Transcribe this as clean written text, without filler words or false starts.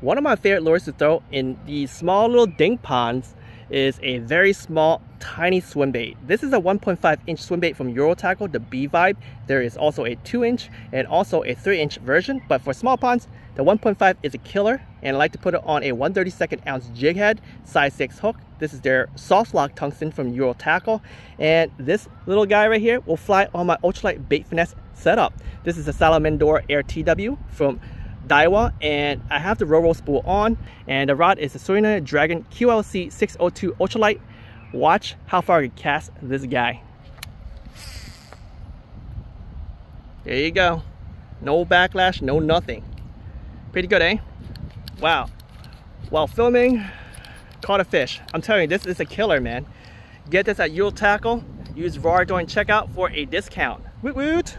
One of my favorite lures to throw in these small little dink ponds is a very small, tiny swim bait. This is a 1.5 inch swim bait from Eurotackle, the B vibe. There is also a 2 inch and also a 3 inch version, but for small ponds, the 1.5 is a killer, and I like to put it on a 1/32nd ounce jig head, size 6 hook. This is their soft lock tungsten from Eurotackle, and this little guy right here will fly on my ultralight bait finesse setup. This is a Salamandura Air TW from Daiwa, and I have the roro spool on, and the rod is the Tsurinoya Dragon QLC 602 ultralight. Watch how far I can cast this guy. There you go. No backlash, no nothing. Pretty good, eh? Wow. While filming, caught a fish. I'm telling you, this is a killer, man. Get this at Eurotackle. Use VAR during checkout for a discount. Woot woot!